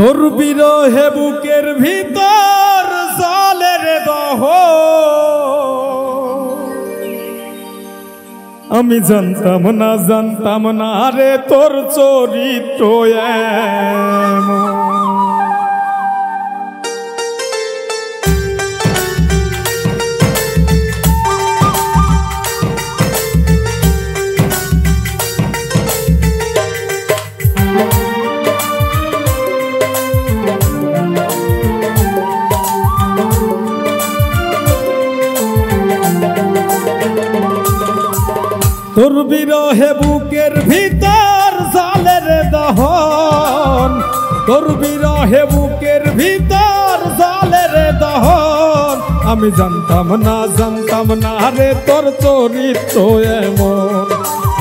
তোর বিরহে বুকের ভিতর জ্বলে রে আমি জানতাম না আরে তোর চরিত্র তোর বিরহে বুকের ভিতর জ্বলে রে দহন তোর বিরহে বুকের ভিতর জ্বলে রে দহন আমি জানতাম না রে তোর চরিত্র এমন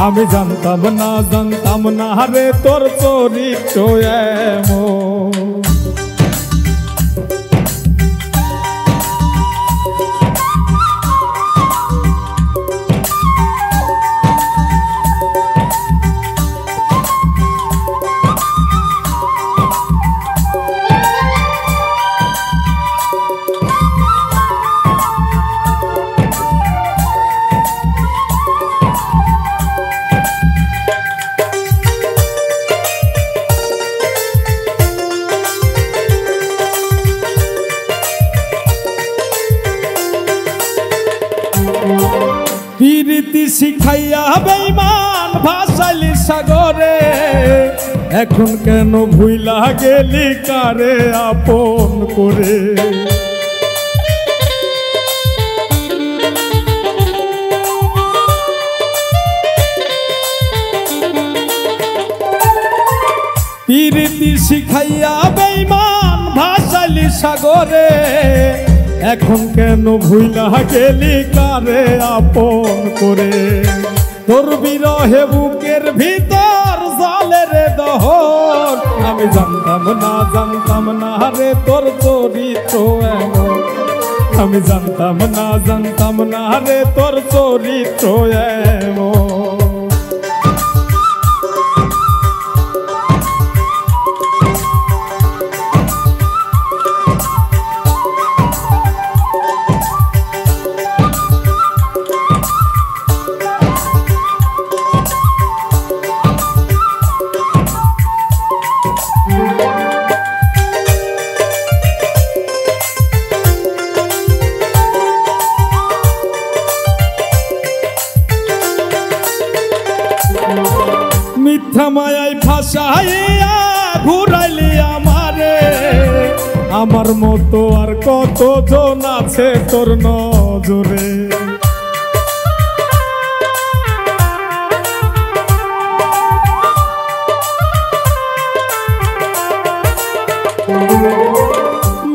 আমি জানতাম না রে তোর চরিত্র এমন पीरिति शिखाइया बेईमान भासाइली सागरे एखन केन भुइला गेली कारे आपन करे पीरिति शिखाइया बेईमान भासाइली सागरे एखन केन भुइला गेली कारे आपन करे तोर बिरहे बुकेर भीतर जाले रे दहन आमी जानताम ना रे तोर चरित्र एमन आमी जानताम ना रे तोर चरित्र एमन माय फसाइया घुराइलिया मारे आमार मतो आर कतो जन आछे तोर नजरे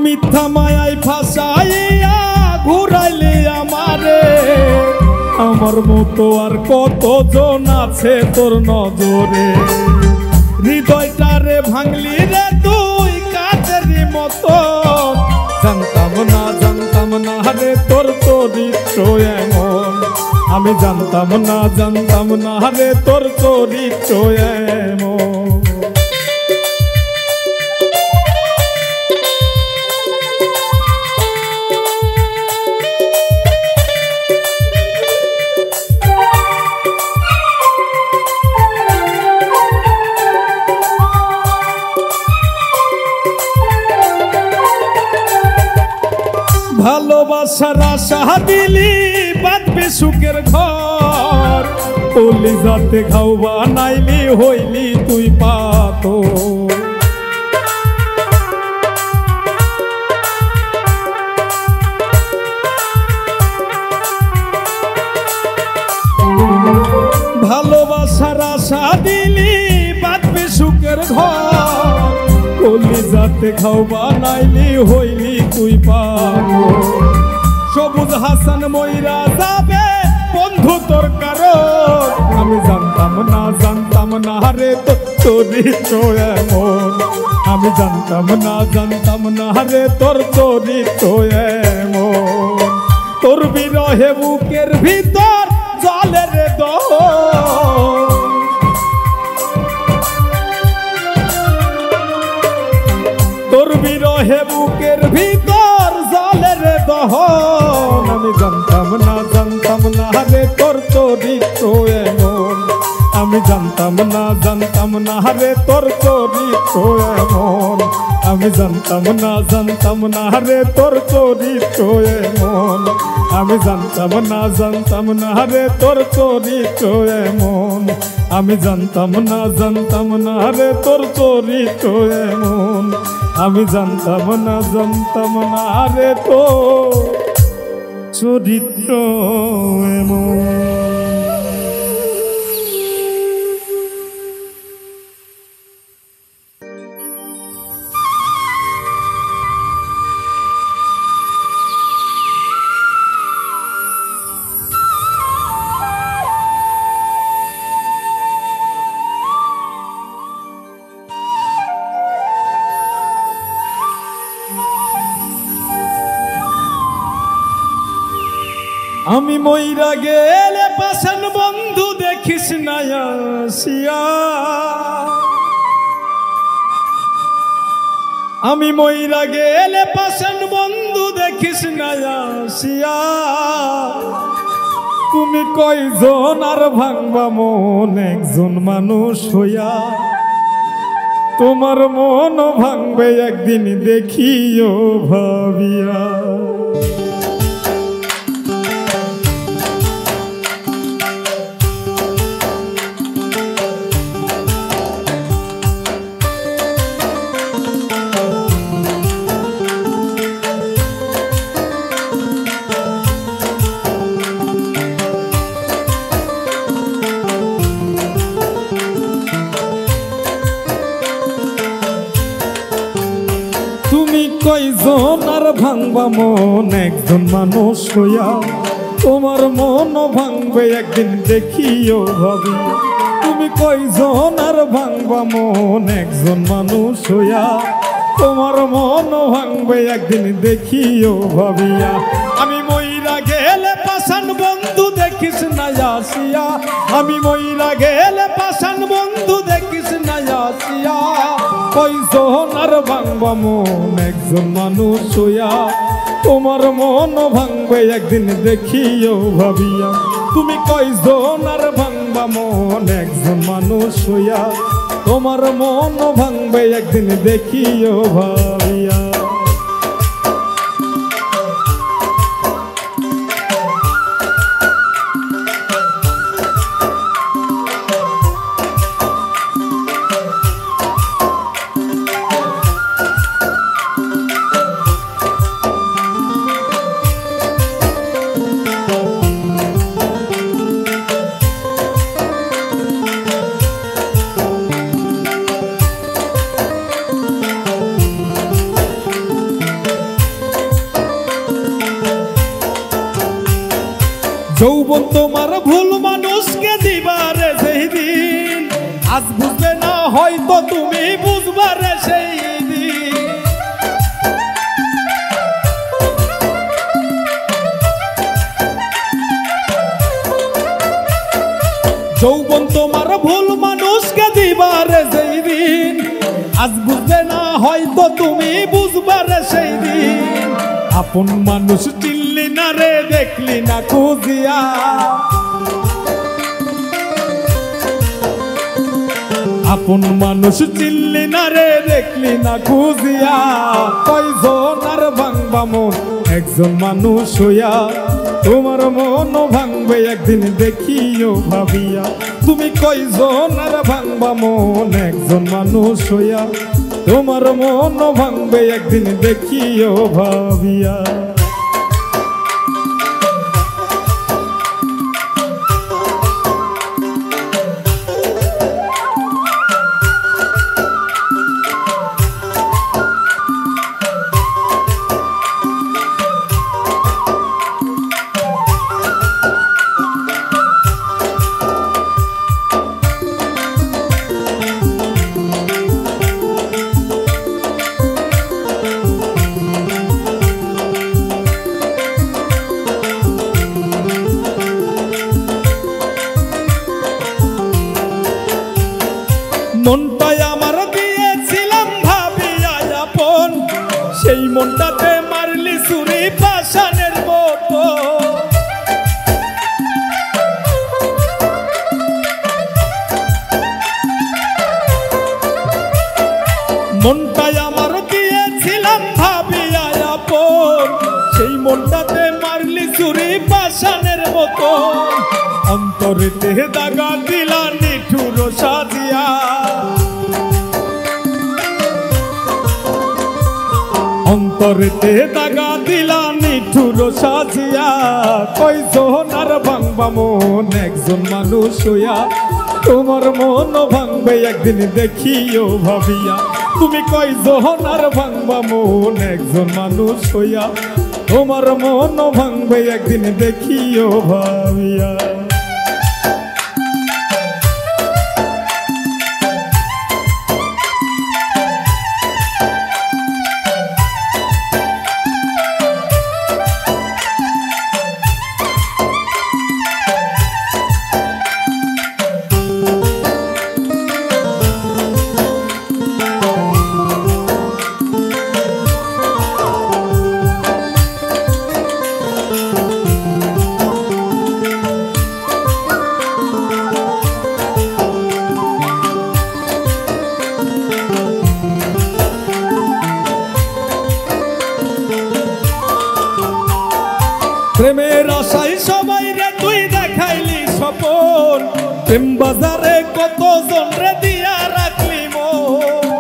मिथ्या मायाय फसाइया घुराइलिया मारे आमार मतो आर कतो जन आछे तोर नजरे हृदयटारे भांगली रे तुई काचेरी मतो जानताम ना रे तोर चरित्र एमन आमी जानताम ना रे तोर चरित्र एमन ভালোবাসার আশা দিলি বাঁধবে সুখের ঘর কলিজাতে ঘাও বানাইলি হইলি তুই পাথর ভালোবাসার আশা দিলি বাঁধবে সুখের ঘর কলিজাতে ঘাও বানাইলি হইলি তুই পাথর सबुज हासान मईरा जाबे बंधु तोर कारण आमी जानताम ना रे तोर चरित्र एमन आमी जानताम ना रे तोर चरित्र एमन तोर बिरहे बुकेर भीतर जले रे दहन রহে বুকের ভিতর জলের দহন। আমি জানতাম না রে তোর চরিত্র এমন। আমি জানতাম না রে তোর চরিত্র এমন। আমি জানতাম না রে তোর চরিত্র এমন। আমি জানতাম না রে তোর চরিত্র এমন। আমি জানতাম না রে তোর চরিত্র এমন। আমি জানতাম না রে তোর চরিত্র এমন। আমি মইরা গেলে পাশান বন্ধু দেখিস না আসিয়া। আমি মইরা গেলে পাশান বন্ধু দেখিস না আসিয়া। তুমি কয়জন আর ভাঙবা মন একজন মানুষ হইয়া। তোমার মন ভাঙবে একদিন দেখিও ভাবিয়া। কয়জন আর ভাঙবা মন একজন মানুষ হইয়া। তোমার মন ভাঙবে একদিন দেখিও ভাবিয়া। তুমি কয়জন আর ভাঙবা মন একজন মানুষ হইয়া। তোমার মন ভাঙবে একদিন দেখিও ভাবিয়া। আমি মইরা গেলে পাশান বন্ধু দেখিস না আসিয়া। আমি মইরা গেলে পাশান বন্ধু দেখিস না আসিয়া। কয়জন আর ভাঙবা মন একজন মানুষ হইয়া। তোমার মন ভাঙবে একদিন দেখিও ভাবিয়া। তুমি কয়জন আর ভাঙবা মন একজন মানুষ হইয়া। তোমার মন ভাঙবে একদিন দেখিও ভাবিয়া। যৌবন তোমার ভুল মানুষকে দিবারে সেই দিন। আজ বুঝবে না হয়তো তুমি বুঝবারে সেই দিন। যৌবন তোমার ভুল মানুষকে দিবারে সেই দিন। আজ বুঝবে না হয়তো তুমি বুঝবারে সেই দিন। আপন মানুষ চিনলি না রে দেখলি না খুঁজিয়া। আপন মানুষ চিনলি না রে দেখলি না খুঁজিয়া। কয়জন আর ভাঙবা মন একজন মানুষ হইয়া। তোমার মন ভাঙবে একদিন দেখিও ভাবিয়া। তুমি কয়জন আর ভাঙবা মন একজন মানুষ হইয়া। তোমার মন ভাঙবে একদিন দেখিও ভাবিয়া। মনটাই আমার দিয়েছিলাম ভাবিয়া আপন। मुंडाते मारली सुरी पाषाणेर मोटो मुंडाय आमार दिएछिलाम भाबिया आपन सेई मुंडाते मारली सुरी पाषाणेर मोटो अंतरेते दागा दिला निठुर साजिया अंतरते दागा दिला निठुर साजिया कोई सोनार भांगबा मन एकजन मानुष होया तोमार मन भांगबे एकदिन देखियो भाबिया तुमी कोई सोनार भांगबा मन एकजन मानुष होया तोमार मन भांगबे एकदिन देखियो भाबिया प्रेमेर आशाय सबाई रे तुई देखाइली सपन प्रेम बाजारे कत जन रे दिया राखली मोन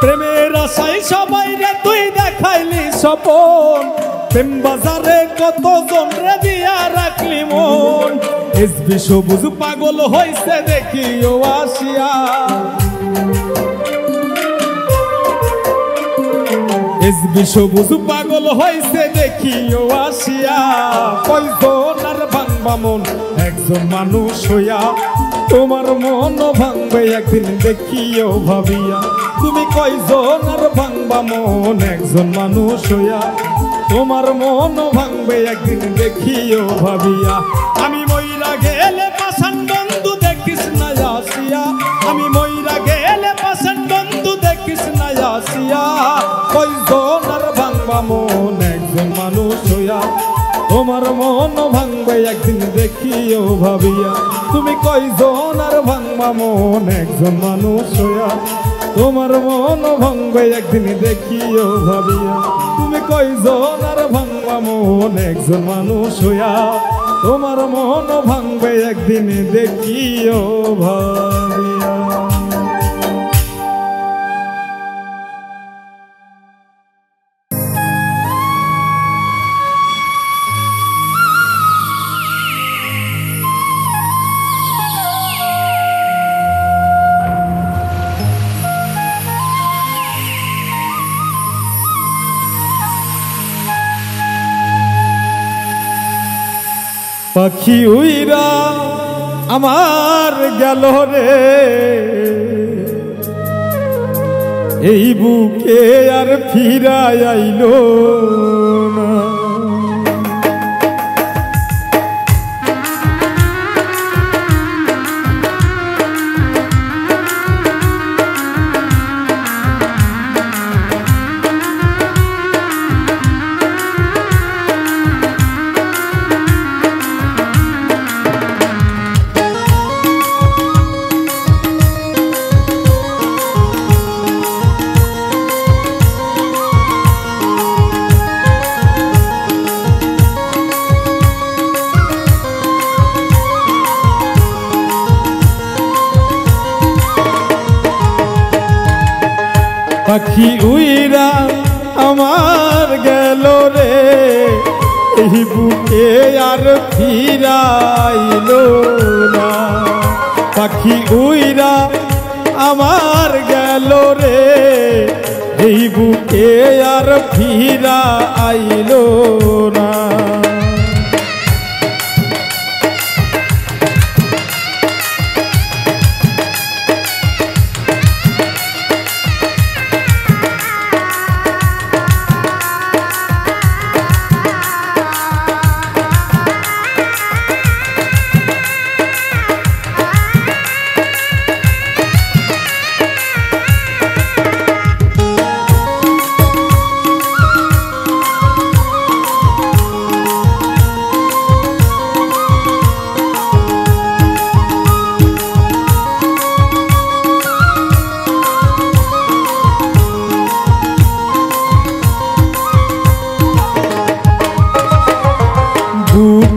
प्रेमेर आशाय सबाई रे तुई देखाइली सपन प्रेम बाजारे कत जन रे दिया राखली मोन इस विश्व बुझ पागल होइसे देखियो आशिया इस विश्व बुझ पागल होइसे देखियो आशिया कोई सोनार भांगबा मन एकजन मानुष होया तोमार मन भांगबे एकदिन देखियो भाबिया तुमी कोई सोनार भांगबा मन एकजन मानुष होया तोमार मन भांगबे एकदिन देखियो भाबिया आमी मइरा गेले पाषाण बंधु देखिस ना आशिया आमी मइरा गेले पाषाण बंधु देखिस ना आशिया कोई सोनार भांगबा मन एकजन मानुष होया तोमार मन भांगबे एकदिन देखियो भाबिया तुमी कोई सोनार भांगबा मन एकजन मानुष होया तोमार मन भांगबे एकदिन देखियो भाबिया तुमी कोई सोनार भांगबा मन एकजन मानुष होया तोमार मन भांगबे एकदिन देखियो भाबिया। पाखी उइरा आमार गेलो रे एई बुके आर फिरा आइलो ना पाखी उइरा आमार गेलो रे एई बुके आर फिरा आइलो ना पाखी उइरा आमार गेलो रे एई बुके आर फिरा आइलो ना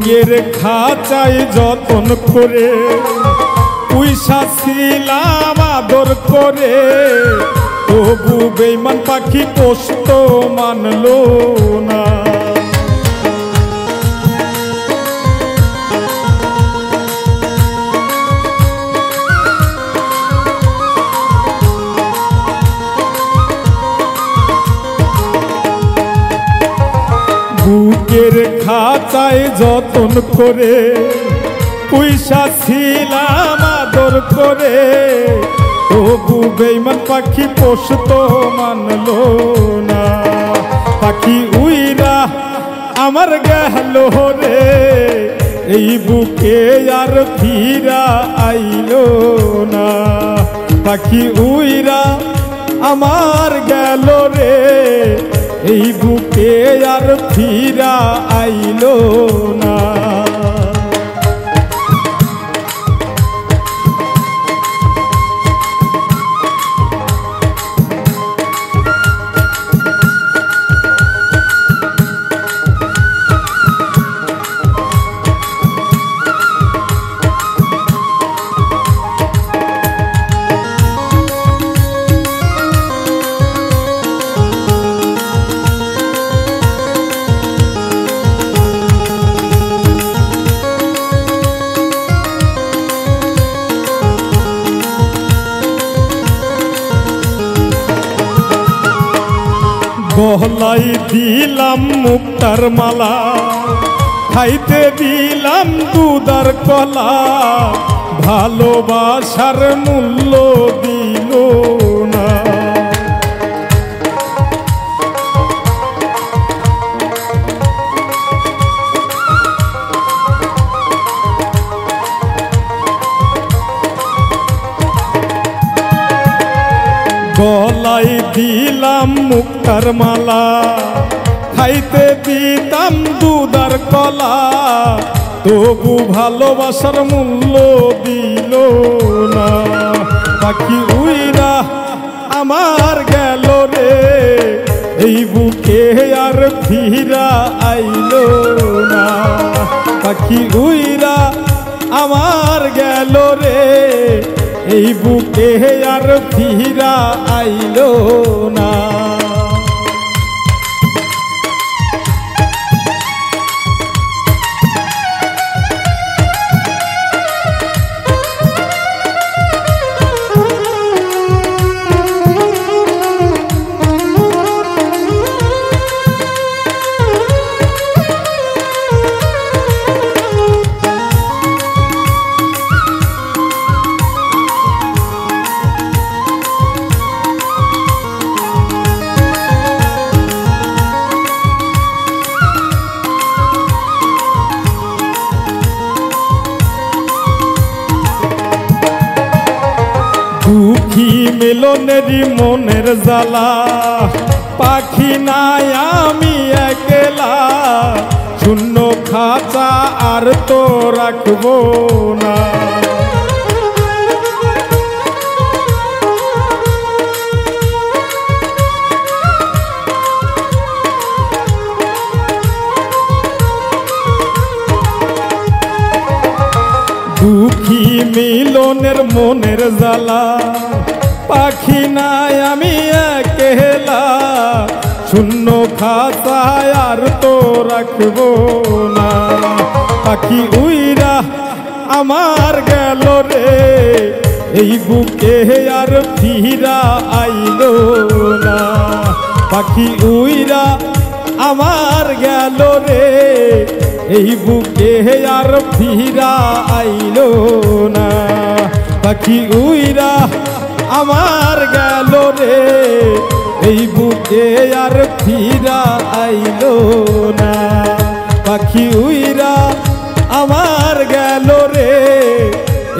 মায়ের খাঁচায় যতন করে পয়সা ছিলাম আদর করে তবু বেঈমান পাখি পোষত মানলো না। বুকের খাঁচায় যতন করে পয়সা ছিলাম আদর করে তবু বেঈমান পাখি পোষতো মানলো না। পাখি উইরা আমার গেলো রে এই বুকে আর ফিরা আইলো না। পাখি উইরা আমার গেলো রে এই বুকে আর ফিরা আইলো না। গহলাই দিলাম মুক্তার মালা, খাইতে দিলাম দুদার কলা, ভালোবাসার মূল্য দিল না। গলায় দিলাম মুক্তার মালা, খাইতে দিতাম দুদার কলা, তবু ভালোবাসার মূল্য দিল না। পাখি উইরা আমার গেল রে এই বুকে আর ফিরা আইল না। পাখি উইরা আমার গেল রে এই বুকে আর ফিরা আইলো না। দুঃখী মিলনেরই মনের জ্বালা, পাখি নাই আমি একলা, শূন্য খাঁচা আর তো রাখবো না। দুঃখী মিলনের মনের জ্বালা, পাখি নাই আমি একলা, শূন্য খাতায় আর তো রাখব না। পাখি উইরা আমার গেল রে এই বুকে আর ফিরা আইল না। পাখি উইরা আমার গেল রে এই বুকে আর ফিরা আইল না। পাখি উইরা আমার গেল রে এই বুকে আর ফিরা আইল না। পাখি উইরা আমার গেল রে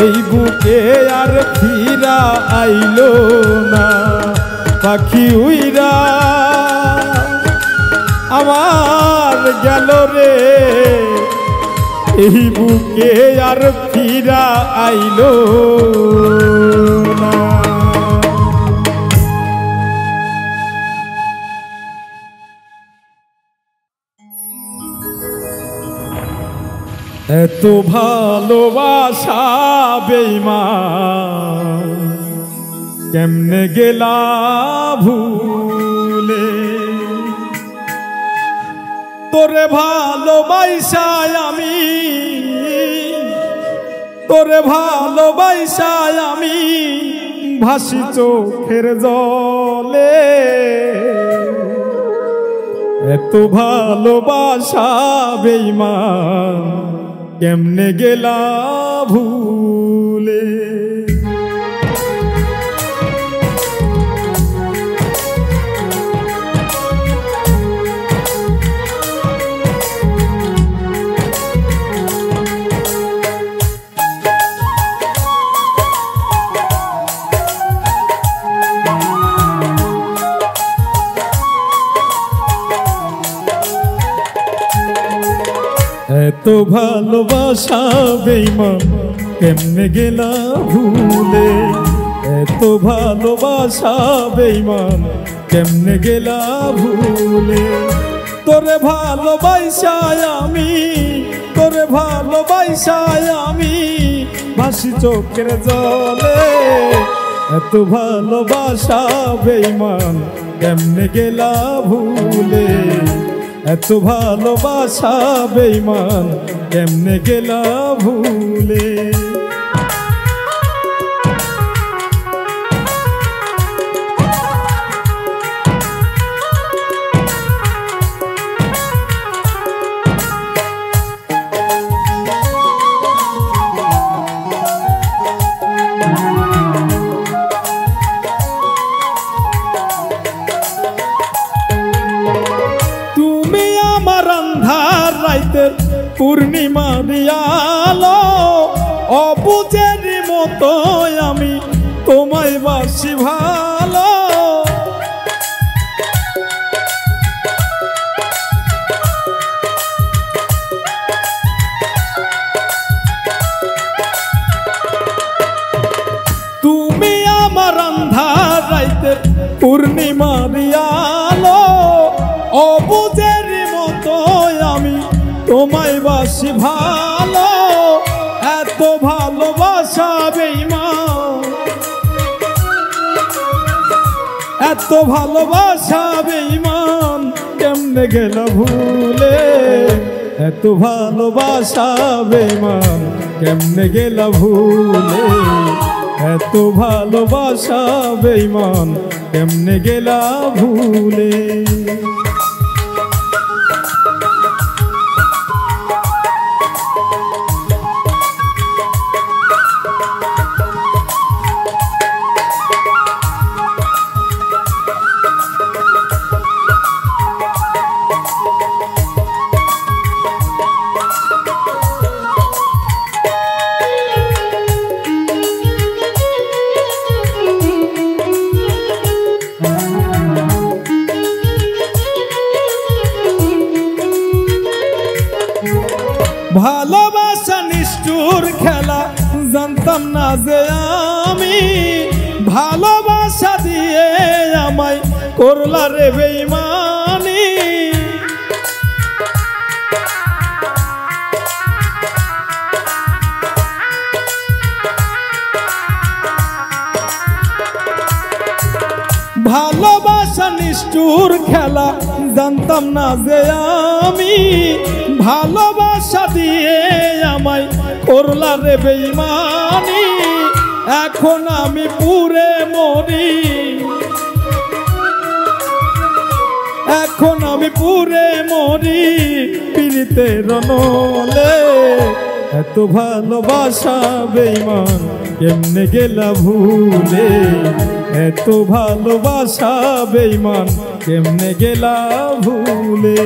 এই বুকে আর ফিরা আইল না। পাখি উইরা আমার গেল রে এই বুকে আর ফিরা আইল না। এত ভালোবাসা বেঈমান কেমনে গেলা ভুলে তোরে ভালোবাসায় আমি তোরে ভালোবাসায় আমি ভাসি চোখের জলে এত ভালোবাসা বেঈমান কেমনে গেলা ভুলে तो भालोबासा बेईमान केमने गेला भूले तो भालोबासा बेईमान केमने गेला भूले तोरे भालोबासाय आमी तोरे भालोबासाय आमी भासी चोखेर जले तो भालोबासा बेईमान केमने गेला भूले এত ভালোবাসা বেঈমান কেমনে গেলা ভুলে पूर्णिमा दियालो अबुझेर मतो आमी तोमाय बासी भालो तुमी आमार अंधार राइते पूर्णिमा दियालो अबुझेर मतो आमी তোমায় বাসি ভালো এত ভালোবাসা বেঈমান এত ভালোবাসা বেঈমান কেমনে গেলা ভুলে এত ভালোবাসা বেঈমান কেমনে গেলা ভুলে এত ভালোবাসা বেঈমান কেমনে গেলা ভুলে ভালোবাসা নিষ্ঠুর খেলা জানতাম না যে আমি ভালোবাসা দিয়ে আমায় করলা রে বেঈমানি ভালোবাসা নিষ্ঠুর খেলা জানতাম না যে আমি ভালোবাসা দিয়ে আমায় করলা রে বেঈমানি এখন আমি পুরে মরি এখন আমি পুরে মরি পীড়িতে রনলে এত ভালোবাসা বেঈমান কেমনে গেলা ভুলে এত ভালোবাসা বেঈমান কেমনে গেলা ভুলে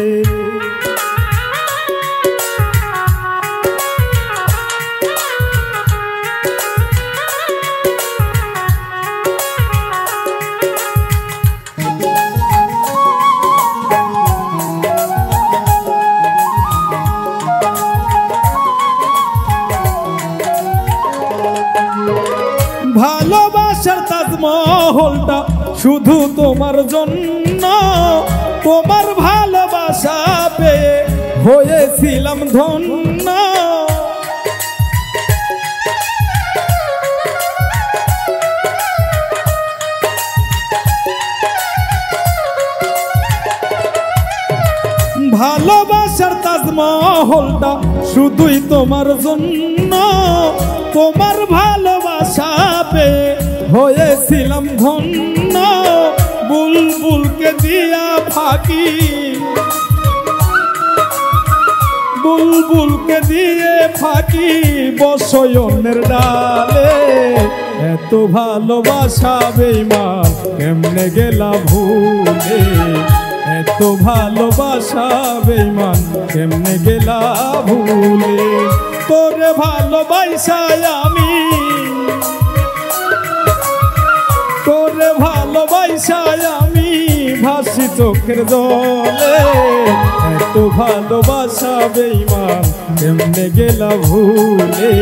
ভালোবাসার তাজমহলটা শুধু তোমার জন্য তোমার ভালোবাসা পেয়ে হয়েছিলাম ধন্য। বাদশার তাজমহলটা শুধুই তোমার জন্য, তোমার ভালোবাসা পেয়ে হয়েছিলাম ধন্য। বুলবুলকে দিয়া ফাঁকি, বুলবুলকে দিয়ে ফাঁকি বসয়নের ডালে, এত ভালোবাসা বেঈমান কেমনে গেলা ভুলে, এত ভালোবাসা বেঈমান কেমনে গেলা ভুলে। তোরে ভালোবাসায় আমি, তোরে ভালোবাসায় আমি ভাসি চোখের জলে, এত ভালোবাসা বেঈমান কেমনে গেলা ভুলে,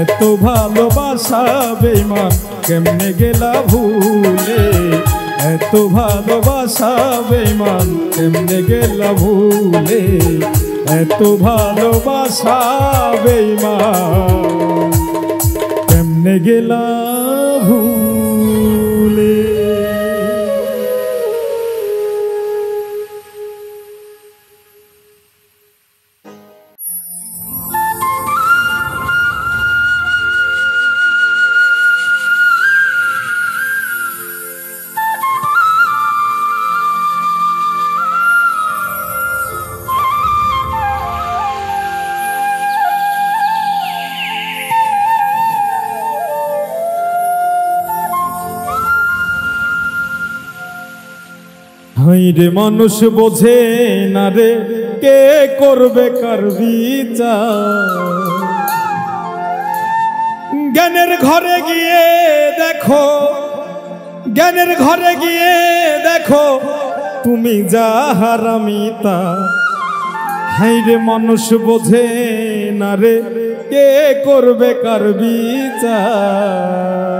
এত ভালোবাসা বেঈমান কেমনে গেলা ভুলে, এত ভালোবাসা বেঈমান কেমনে গেলা ভুলে, এত ভালোবাসা বেঈমান কেমনে গেলা ভুলে। হাইরে মানুষ বোঝে না রে কে করবে কার বিচার, জ্ঞানের ঘরে গিয়ে দেখো, জ্ঞানের ঘরে গিয়ে দেখো তুমি যাহার আমি তা। হাইরে মানুষ বোঝে না রে কে করবে কার বিচার,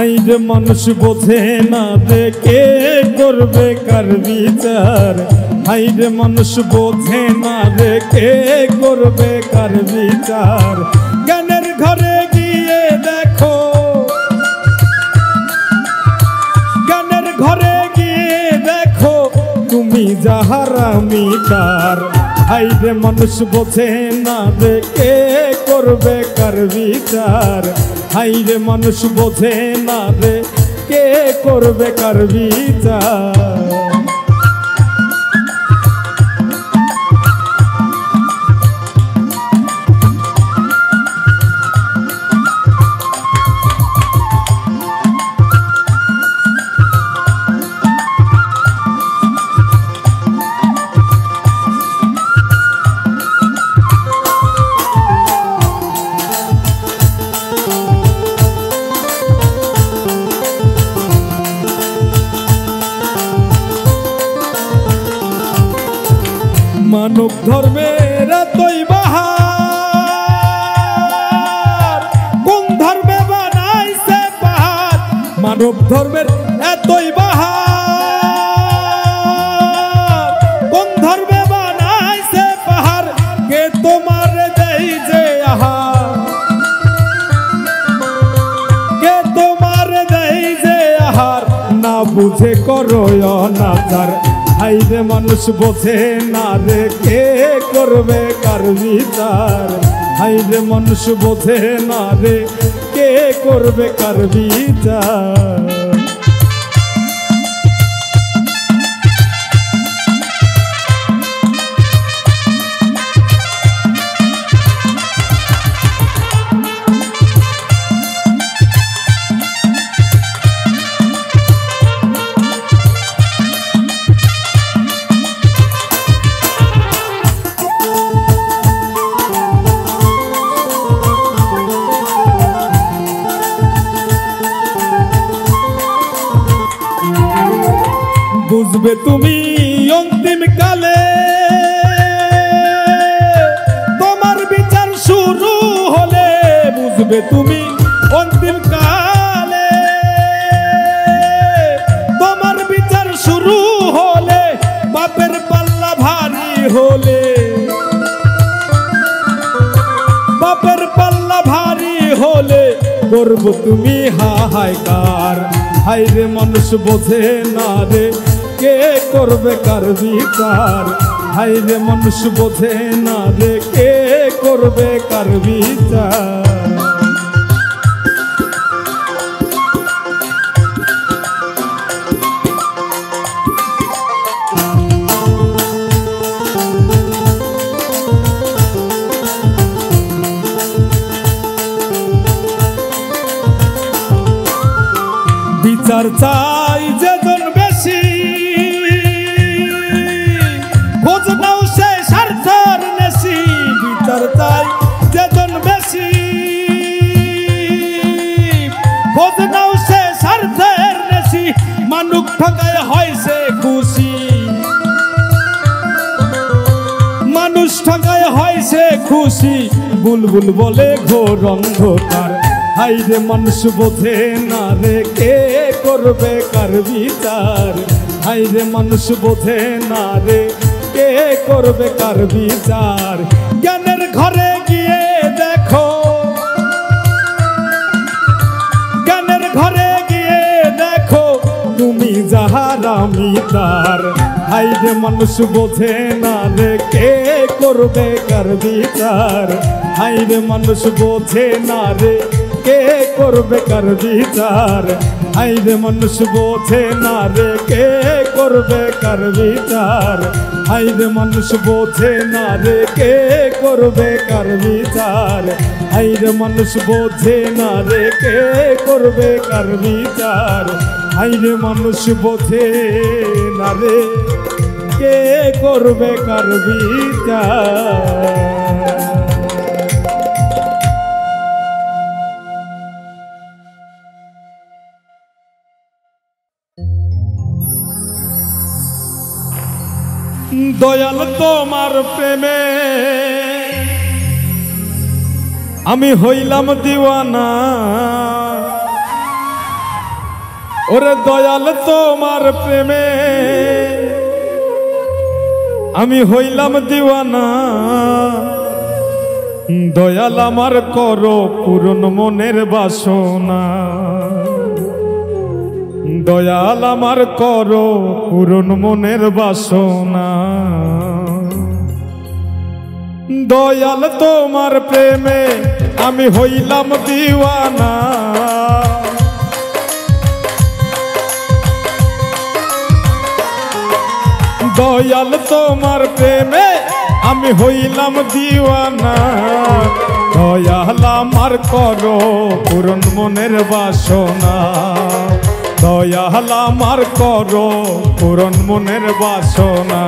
হাইরে মানুষ বোঝে না রে কে করবে কার বিচার, হাইরে মানুষ বোঝে না রে কে করবে কার বিচার, জ্ঞানের ঘরে গিয়ে দেখো, জ্ঞানের ঘরে গিয়ে দেখো তুমি যাহার আমি তার। হাইরে মানুষ বোঝে না রে কে করবে কার বিচার, হাইরে মানুষ বোঝে না রে কে করবে কার বিচার। মানব ধর্মের এতই বাহার, কোন ধর্মে বানাইছে পাহাড়, মানব ধর্মের এতই বাহার, কোন ধর্মে বানাইছে পাহাড়, কে তোমার দেই যে আহার, কে তোমার দেই যে আহার, না বুঝে করো অনাচার। হাইরে মানুষ বোঝে না রে কে করবে কার বিচার, হাইরে মানুষ বোঝে না রে কে করবে কার বিচার। বুঝবে তুমি অন্তিম কালে, তোমার বিচার শুরু হলে, বুঝবে তুমি অন্তিম কালে। होले बापर पल्ला भारी होले करबो तुमी हाहाकार। हाय रे मानुष बोझे ना रे के करबे कार विचार। हाय रे मानुष बोझे ना रे के करबे कार विचार। বিচার চাই যেজন বেশি খোঁজ নাও সে স্বার্থের নেশি। বিচার চাই যেজন বেশি খোঁজ নাও সে স্বার্থের নেশি। মানুষ ঠকায় হয় সে খুশি, মানুষ ঠকায় হয় সে খুশি। বুলবুল বলে ঘোর অন্ধকার। हाय रे मानुष बोझे ना रे के करबे कार विचार। हाय रे मानुष बोझे ना रे के करबे कार विचार। ज्ञानेर घरे गिये देखो, ज्ञानेर घरे गिये देखो तुमी जाहार आमी तार। हाय रे मानुष बोझे ना रे के करबे कार विचार। हाय रे मानुष बोझे ना रे के करबे कार विचार। हाय रे मानुष बोझे ना रे के करबे कार विचार। हाय रे मानुष बोझे ना रे के करबे कार विचार। हाय रे मानुष बोझे ना रे के करबे कार विचार। हाय रे मानुष बोझे ना रे के करबे कार विचार। दयाल तोमार प्रेमे आमी हईलाम दीवाना। ओरे दयाल तोमार प्रेमे आमी हईलाम दीवाना। दयाल आमार करो पूरण मनेर बासना। दयाल आमार करो पूरण मनेर बासना। दयाल तोमार प्रेमे आमी हईलाम दीवाना। दयाल तोमार प्रेमे आमी हईलाम दीवाना। दयाल आमार करो पूरण मनेर बासना। दयाल आमार करो पूरण मनेर बासना।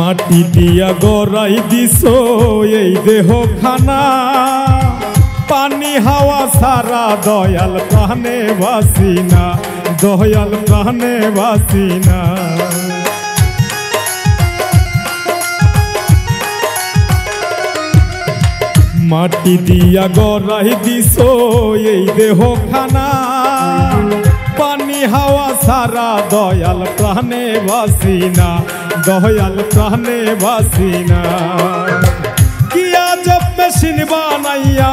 माटी दिया गड़ाई दिसो एई देह खाना। पानी हावा सारा दयाल प्राणे बासिना। दयाल प्राणे बासिना। माटी दिया गड़ाई दिसो एई देह खाना। पानी हावा सारा दयाल प्राणे बासिना। दयाल प्राणे बासिना। किया जब मेशिन बनाइया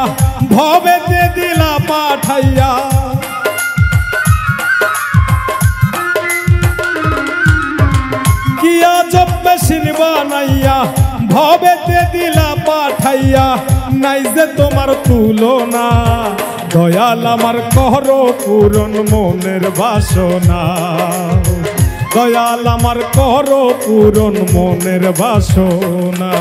भवेते दिला पाठाइया। किया जब मेशिन बनाइया भवेते दिला पाठाइया। नाइ जे तोमार तुलना। दयाल आमार करो पूरण मनेर बासना। दयाल आमार करो पूरण मनेर बासना।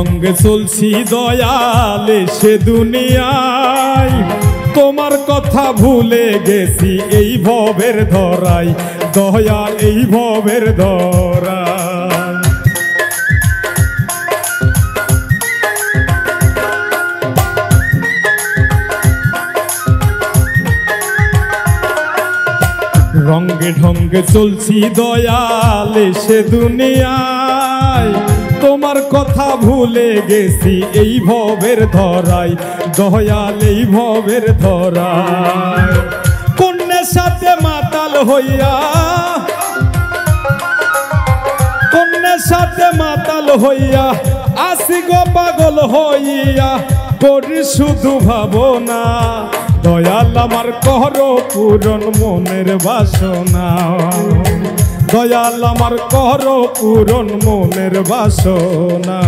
संगे चलसी दयाल से दुनिया तोमार कथा भूले गेसी एई भवेर धराई दयाल एई भवेर धराई रंगे ढंगे चलसी दयाल से दुनिया तोमार कथा भूले गेसी एई भवेर धराई दयाल एई भवेर धराई कोन्ने साथे माताल होइया कोन्ने साथे माताल होइया आसि गो पागल होइया करि शुधु भावना दयाल आमार करो पूरण मनेर बासना दयाल आमार करो पूरण मनेर बासना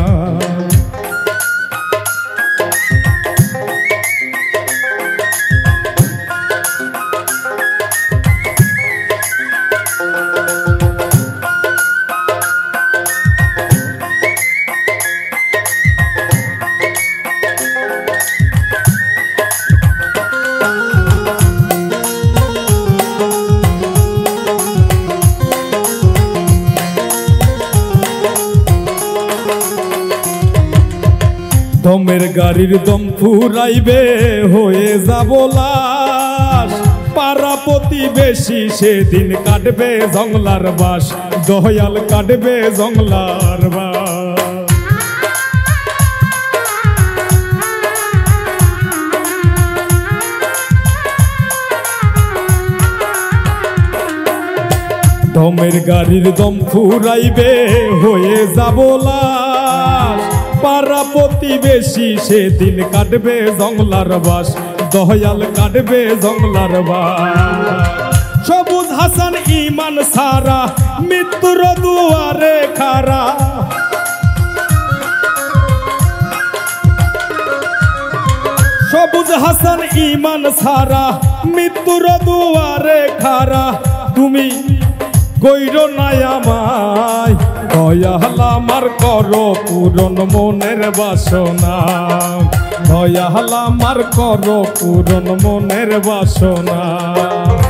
दमेर गाड़ीर दम फुराइबे होए जाबो लाश पारा प्रतिबेशी से दिन काटबे जंगलार बास दयाल काटबे जंगलार बास दमेर गाड़ीर दम फुराइबे होए जाबो लाश पारा प्रतिबेशी से दिन काटबे जंगलार बास दयाल काटबे जंगलार बास सबुज हासान ईमान सारा मृत्युर दुआरे खारा सबुज हासान ईमान सारा मृत्युर दुआरे खारा तुमी কইরো না আমায় দয়াল আমার করো পূরণ মনের বাসনা দয়াল আমার করো পূরণ মনের বাসনা।